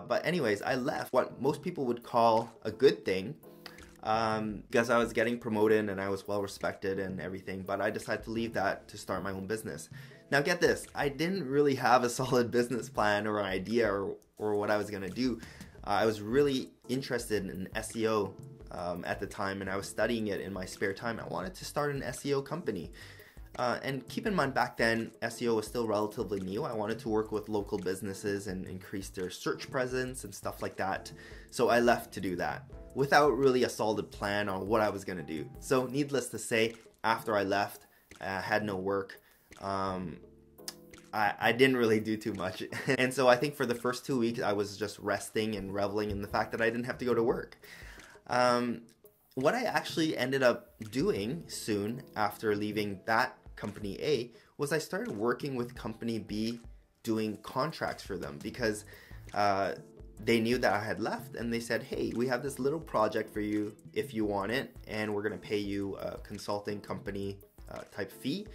But anyways, I left what most people would call a good thing, because I was getting promoted and I was well respected and everything, but I decided to leave that to start my own business. Now get this, I didn't really have a solid business plan or an idea or what I was gonna do. I was really interested in SEO at the time, and I was studying it in my spare time. I wanted to start an SEO company. And keep in mind, back then, SEO was still relatively new. I wanted to work with local businesses and increase their search presence and stuff like that. So I left to do that without really a solid plan on what I was gonna do. So needless to say, after I left, I had no work. I didn't really do too much. And so I think for the first 2 weeks, I was just resting and reveling in the fact that I didn't have to go to work. What I actually ended up doing soon after leaving that company A was I started working with company B, doing contracts for them, because they knew that I had left and they said, hey, we have this little project for you if you want it, and we're gonna pay you a consulting company type fee.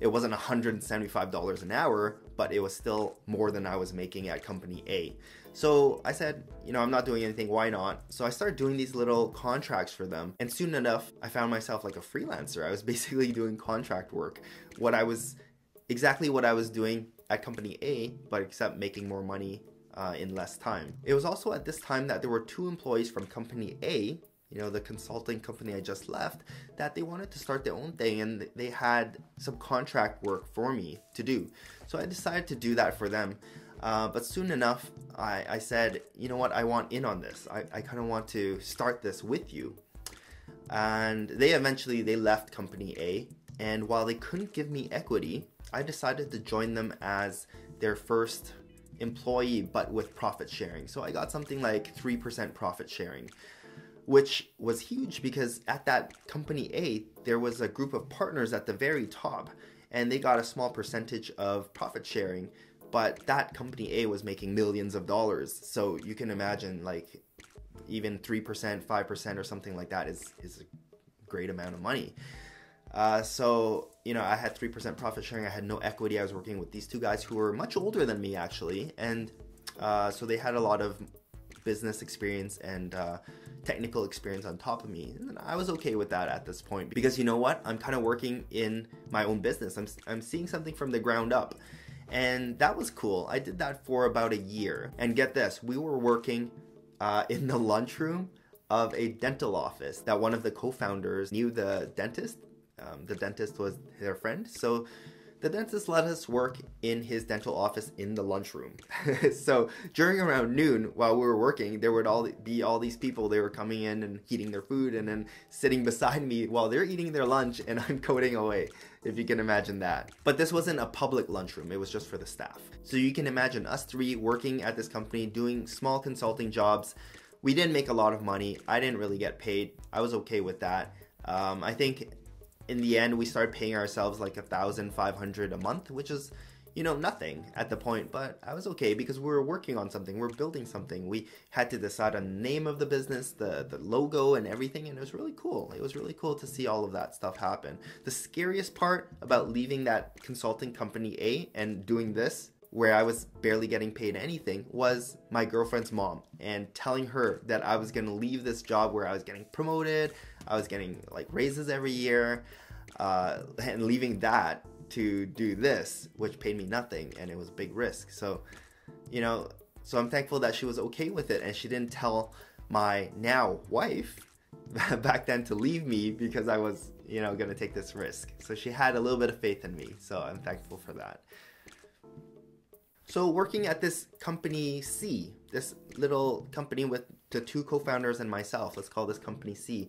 It wasn't $175 an hour, but it was still more than I was making at company A. So I said, you know, I'm not doing anything, why not? So I started doing these little contracts for them. And soon enough, I found myself like a freelancer. I was basically doing contract work. Exactly what I was doing at company A, but except making more money in less time. It was also at this time that there were two employees from company A, you know, the consulting company I just left, that they wanted to start their own thing, and they had some contract work for me to do. So I decided to do that for them. But soon enough, I said, you know what, I want in on this. I kind of want to start this with you. And they left company A. And while they couldn't give me equity, I decided to join them as their first employee, but with profit sharing. So I got something like 3% profit sharing, which was huge, because at that company A, there was a group of partners at the very top, and they got a small percentage of profit sharing, but that company A was making millions of dollars. So you can imagine, like, even 3%, 5% or something like that is a great amount of money. So, you know, I had 3% profit sharing, I had no equity, I was working with these two guys who were much older than me, actually, and so they had a lot of business experience and technical experience on top of me. And I was okay with that at this point, because you know what? I'm kind of working in my own business. I'm seeing something from the ground up, and that was cool. I did that for about a year, and get this, we were working in the lunchroom of a dental office that one of the co-founders knew the dentist. The dentist was their friend. So the dentist let us work in his dental office in the lunchroom. So during around noon, while we were working, there would be all these people. They were coming in and eating their food and then sitting beside me while they're eating their lunch, and I'm coding away, if you can imagine that. But this wasn't a public lunchroom, it was just for the staff. So you can imagine us three working at this company, doing small consulting jobs. We didn't make a lot of money. I didn't really get paid. I was okay with that. I think in the end, we started paying ourselves like $1,500 a month, which is, you know, nothing at the point, but I was okay because we were working on something, we were building something. We had to decide on the name of the business, the logo and everything, and it was really cool. It was really cool to see all of that stuff happen. The scariest part about leaving that consulting company A and doing this, where I was barely getting paid anything, was my girlfriend's mom, and telling her that I was gonna leave this job where I was getting promoted, I was getting like raises every year, and leaving that to do this, which paid me nothing, and it was a big risk. So, you know, so I'm thankful that she was okay with it, and she didn't tell my now wife back then to leave me because I was, you know, gonna take this risk. So she had a little bit of faith in me, so I'm thankful for that. So working at this company C, this little company with the two co-founders and myself, let's call this company C,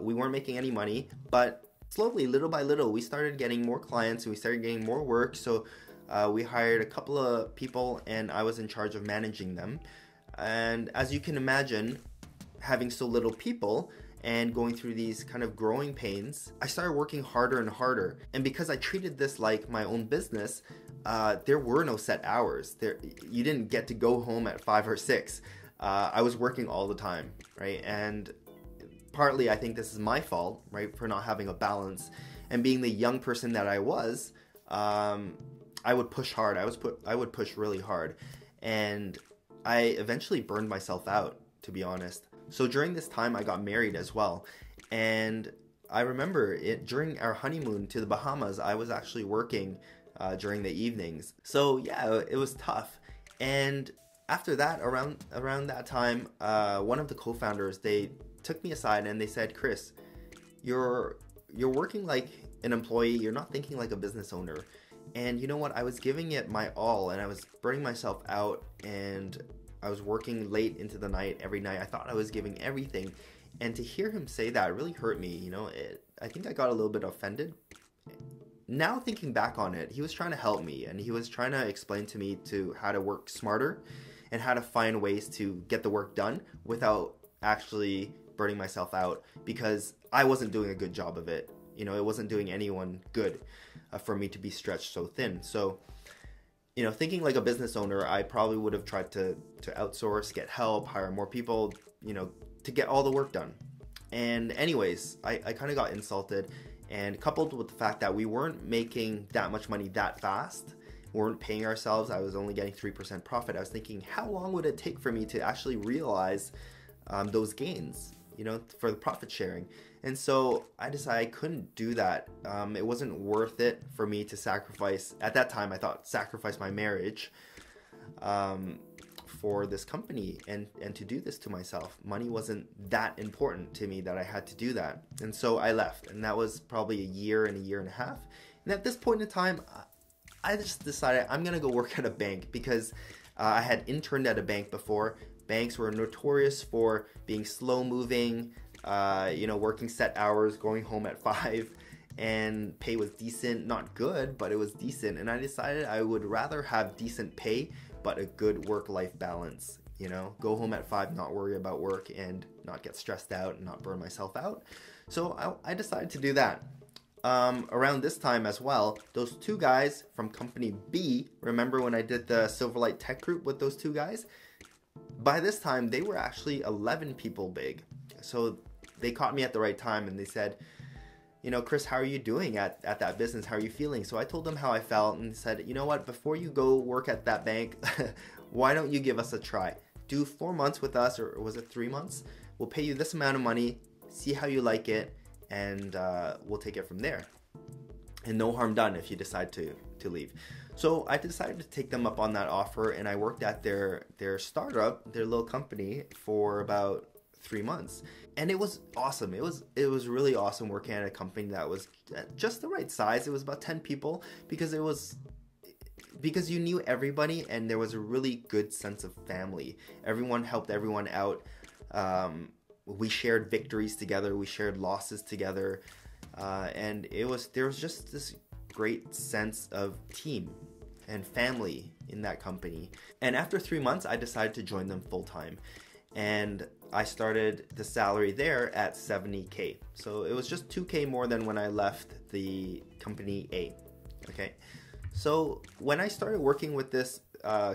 we weren't making any money, but slowly, little by little, we started getting more clients and we started getting more work. So we hired a couple of people, and I was in charge of managing them. And as you can imagine, having so little people and going through these kind of growing pains, I started working harder and harder. And because I treated this like my own business, there were no set hours. You didn't get to go home at 5 or 6. I was working all the time, right? And partly I think this is my fault, right? For not having a balance, and being the young person that I was, I would push hard. I would push really hard. And I eventually burned myself out, to be honest. So during this time, I got married as well. And I remember during our honeymoon to the Bahamas, I was actually working during the evenings. So yeah, it was tough. And after that, around that time, one of the co-founders, they took me aside and they said, "Chris, you're working like an employee. You're not thinking like a business owner." And you know what? I was giving it my all and I was burning myself out and I was working late into the night every night. I thought I was giving everything. And to hear him say that really hurt me. You know, I think I got a little bit offended. Now thinking back on it, he was trying to help me and he was trying to explain to me how to work smarter and how to find ways to get the work done without actually burning myself out, because I wasn't doing a good job of it. You know, it wasn't doing anyone good for me to be stretched so thin. So, you know, thinking like a business owner, I probably would have tried to outsource, get help, hire more people, you know, to get all the work done. And anyways, I kind of got insulted, and coupled with the fact that we weren't making that much money that fast, we weren't paying ourselves. I was only getting 3% profit. I was thinking, how long would it take for me to actually realize those gains, you know, for the profit sharing? And so I decided I couldn't do that. It wasn't worth it for me to sacrifice, at that time I thought, sacrifice my marriage for this company and to do this to myself. Money wasn't that important to me that I had to do that. And so I left, and that was probably a year and a half. And at this point in time, I just decided I'm gonna go work at a bank, because I had interned at a bank before. Banks were notorious for being slow moving, you know, working set hours, going home at 5, and pay was decent, not good, but it was decent. And I decided I would rather have decent pay, but a good work-life balance, you know, go home at 5, not worry about work and not get stressed out and not burn myself out. So I decided to do that. Around this time as well, those two guys from company B, remember when I did the Silverlight tech group with those two guys? By this time, they were actually 11 people big. So they caught me at the right time and they said, you know, "Chris, how are you doing at that business? How are you feeling?" So I told them how I felt and said, "You know what, before you go work at that bank, why don't you give us a try? Do 4 months with us, or was it 3 months? We'll pay you this amount of money, see how you like it, and we'll take it from there. And no harm done if you decide to leave." So I decided to take them up on that offer, and I worked at their startup, their little company, for about 3 months. And it was awesome. It was really awesome working at a company that was just the right size. It was about 10 people, because you knew everybody, and there was a really good sense of family. Everyone helped everyone out. We shared victories together, we shared losses together, and there was just this great sense of team and family in that company. And after 3 months, I decided to join them full time, and I started the salary there at 70K. So it was just 2K more than when I left the company A. Okay, so when I started working with this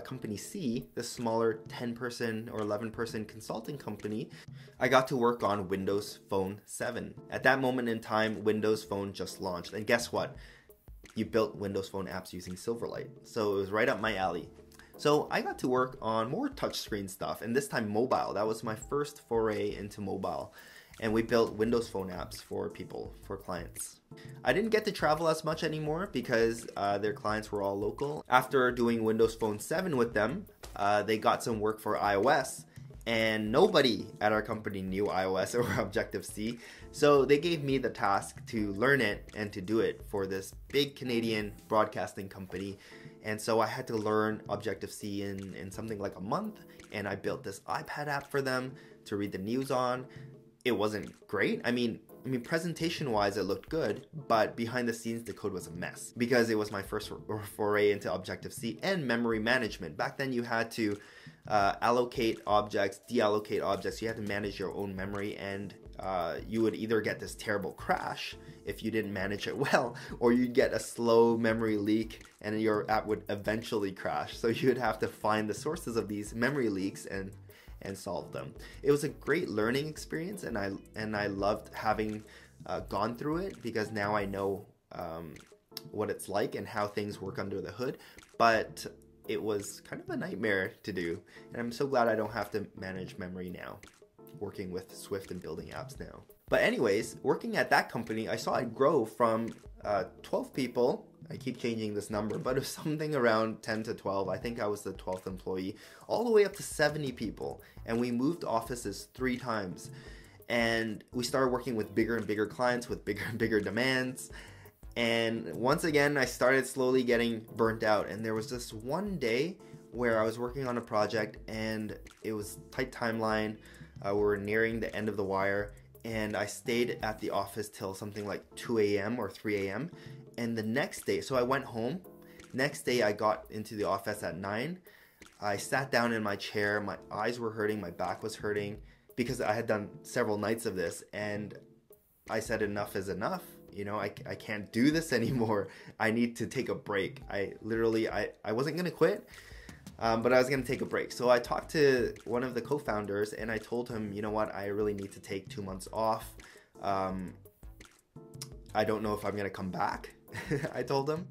company C, this smaller 10-person or 11-person consulting company, I got to work on Windows Phone 7. At that moment in time, Windows Phone just launched, and guess what? You built Windows Phone apps using Silverlight. So it was right up my alley. So I got to work on more touchscreen stuff, and this time mobile. That was my first foray into mobile. And we built Windows Phone apps for people, for clients. I didn't get to travel as much anymore because their clients were all local. After doing Windows Phone 7 with them, they got some work for iOS, and nobody at our company knew iOS or Objective-C. So they gave me the task to learn it and to do it for this big Canadian broadcasting company. And so I had to learn Objective-C in something like a month, and I built this iPad app for them to read the news on. It wasn't great. I mean, presentation-wise, it looked good, but behind the scenes, the code was a mess because it was my first foray into Objective-C and memory management. Back then, you had to allocate objects, deallocate objects. You had to manage your own memory, and you would either get this terrible crash if you didn't manage it well, or you'd get a slow memory leak and your app would eventually crash. So you would have to find the sources of these memory leaks and solve them. It was a great learning experience, and I loved having gone through it, because now I know what it's like and how things work under the hood. But it was kind of a nightmare to do. And I'm so glad I don't have to manage memory now, working with Swift and building apps now. But anyways, working at that company, I saw it grow from 12 people, I keep changing this number, but it was something around 10 to 12, I think I was the 12th employee, all the way up to 70 people. And we moved offices 3 times. And we started working with bigger and bigger clients with bigger and bigger demands. And once again, I started slowly getting burnt out. And there was this one day where I was working on a project and it was tight timeline. We were nearing the end of the wire. And I stayed at the office till something like 2 a.m. or 3 a.m. And the next day, so I went home. Next day, I got into the office at 9. I sat down in my chair. My eyes were hurting. My back was hurting because I had done several nights of this. And I said, enough is enough. You know, I can't do this anymore. I need to take a break. I wasn't going to quit. But I was going to take a break. So I talked to one of the co-founders and I told him, you know what, I really need to take 2 months off. I don't know if I'm going to come back, I told him.